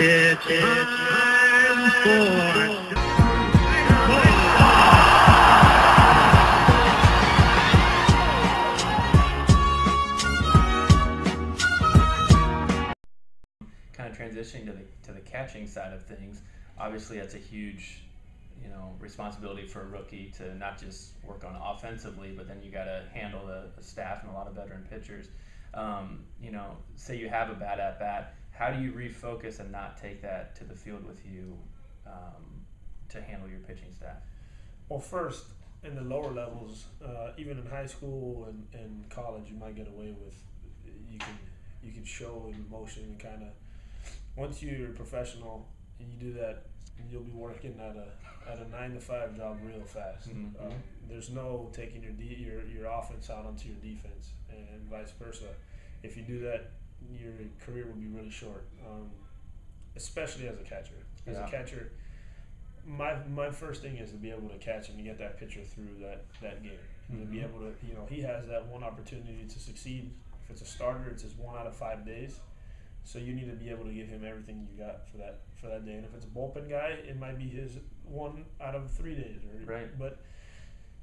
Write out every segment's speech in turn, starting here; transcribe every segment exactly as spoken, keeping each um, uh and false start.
It's time for... Kind of transitioning to the, to the catching side of things, obviously that's a huge, you know, responsibility for a rookie to not just work on offensively, but then you got to handle the, the staff and a lot of veteran pitchers. Um, you know, say you have a bad at bat, how do you refocus and not take that to the field with you um, to handle your pitching staff? Well, first, in the lower levels, uh, even in high school and, and college, you might get away with, you can you can show emotion and kind of, once you're a professional and you do that, you'll be working at a at a nine to five job real fast. Mm-hmm. um, there's no taking your, de your your offense out onto your defense and vice versa. If you do that, your career will be really short, um, especially as a catcher. As yeah. a catcher, my my first thing is to be able to catch and to get that pitcher through that that game. Mm-hmm. And to be able to, you know, he has that one opportunity to succeed. If it's a starter, it's just one out of five days. So you need to be able to give him everything you got for that for that day. And if it's a bullpen guy, it might be his one out of three days. Or, right. But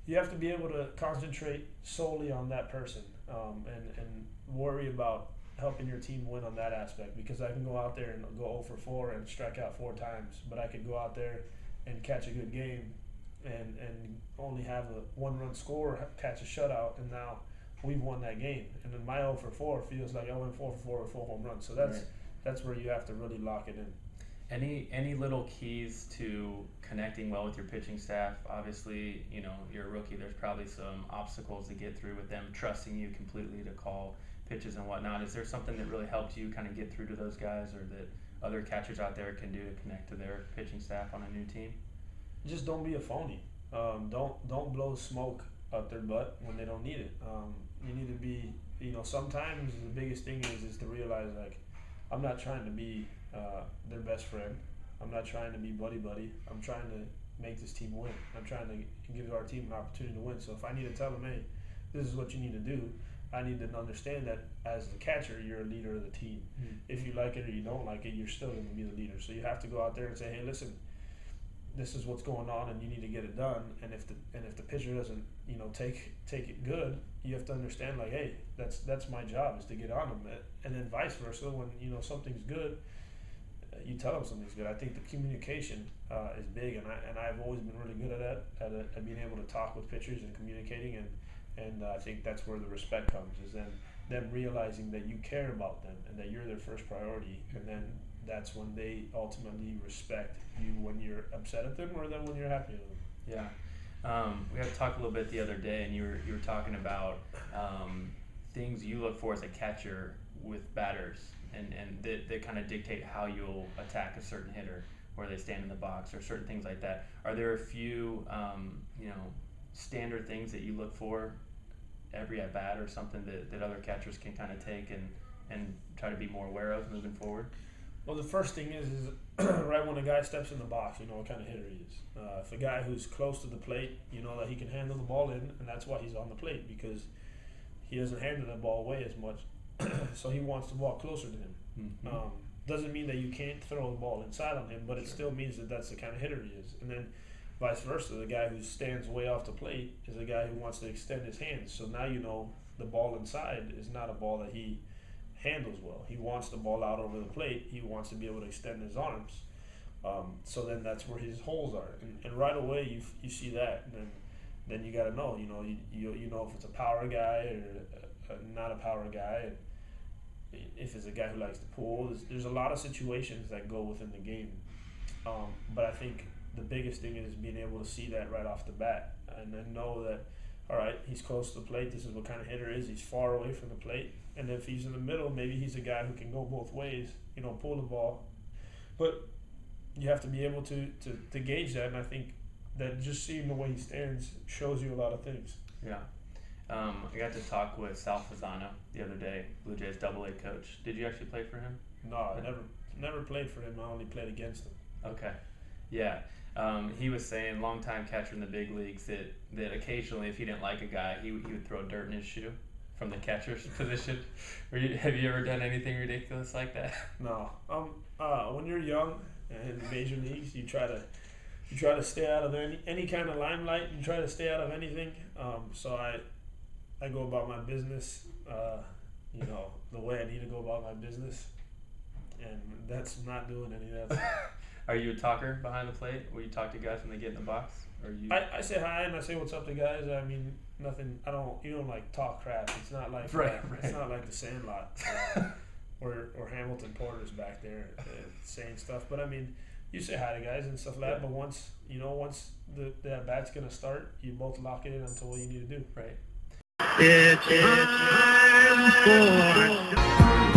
you have to be able to concentrate solely on that person um, and, and worry about helping your team win on that aspect. Because I can go out there and go oh for four and strike out four times, but I could go out there and catch a good game and, and only have a one-run score, catch a shutout, and now we've won that game. And then my oh for four feels like I went four for four with four home runs. So that's right. That's where you have to really lock it in. Any any little keys to connecting well with your pitching staff? Obviously, you know, you're a rookie. There's probably some obstacles to get through with them trusting you completely to call pitches and whatnot. Is there something that really helped you kind of get through to those guys, or that other catchers out there can do to connect to their pitching staff on a new team? Just don't be a phony. Um, don't don't blow smoke up their butt when they don't need it. Um, you need to be, you know, sometimes the biggest thing is is to realize, like, I'm not trying to be uh, their best friend. I'm not trying to be buddy-buddy. I'm trying to make this team win. I'm trying to give our team an opportunity to win. So if I need to tell them, hey, this is what you need to do, I need to understand that as the catcher, you're a leader of the team. Mm-hmm. If you like it or you don't like it, you're still going to be the leader. So you have to go out there and say, hey, listen, this is what's going on and you need to get it done. And if the and if the pitcher doesn't, you know, take take it good, you have to understand, like, hey, that's that's my job, is to get on them. And then vice versa, when, you know, something's good, you tell them something's good. I think the communication uh, is big, and I and I've always been really good at that, at, a, at being able to talk with pitchers and communicating, and and uh, I think that's where the respect comes, is then them realizing that you care about them and that you're their first priority, and then that's when they ultimately respect you when you're upset at them or then when you're happy at them. Yeah. Um, we had to talk a little bit the other day, and you were, you were talking about um, things you look for as a catcher with batters, and, and that, that kind of dictate how you'll attack a certain hitter, where they stand in the box or certain things like that. Are there a few, um, you know, standard things that you look for every at-bat, or something that, that other catchers can kind of take and, and try to be more aware of moving forward? Well, the first thing is, is right when a guy steps in the box, you know what kind of hitter he is. Uh, if a guy who's close to the plate, you know that he can handle the ball in, and that's why he's on the plate, because he doesn't handle that ball away as much, so he wants the ball closer to him. Mm-hmm. um, doesn't mean that you can't throw the ball inside on him, but it sure. still means that that's the kind of hitter he is. And then vice versa, the guy who stands way off the plate is a guy who wants to extend his hands, so now you know the ball inside is not a ball that he handles well. He wants the ball out over the plate. He wants to be able to extend his arms. Um, so then that's where his holes are. And, and right away you, you see that. And then, then you got to know, you know, you, you, you know if it's a power guy or a, a, not a power guy. And if it's a guy who likes to pull, there's, there's a lot of situations that go within the game. Um, but I think the biggest thing is being able to see that right off the bat, and then know that, all right, he's close to the plate. This is what kind of hitter he is. He's far away from the plate. And if he's in the middle, maybe he's a guy who can go both ways, you know, pull the ball. But you have to be able to, to, to gauge that. And I think that just seeing the way he stands shows you a lot of things. Yeah. Um, I got to talk with Sal Fasano the other day, Blue Jays double A coach. Did you actually play for him? No, I never, never played for him. I only played against him. Okay. Yeah. Um, he was saying, longtime catcher in the big leagues, that, that occasionally if he didn't like a guy, he, he would throw dirt in his shoe from the catcher's position. Were you, have you ever done anything ridiculous like that? No. Um. Uh. when you're young and major leagues, you try to you try to stay out of any any kind of limelight. You try to stay out of anything. Um, so I I go about my business, uh, you know, the way I need to go about my business, and that's not doing any of that. Are you a talker behind the plate? Will you talk to guys when they get in the box? Or you? I, I say hi and I say what's up to guys. I mean, nothing. I don't. You don't like talk crap. It's not like right, right. It's not like the Sandlot uh, or or Hamilton Porter's back there uh, saying stuff. But I mean, you say hi to guys and stuff like yeah. that. But once you know, once the that bat's gonna start, you both lock it in until what you need to do. Right. It's time for.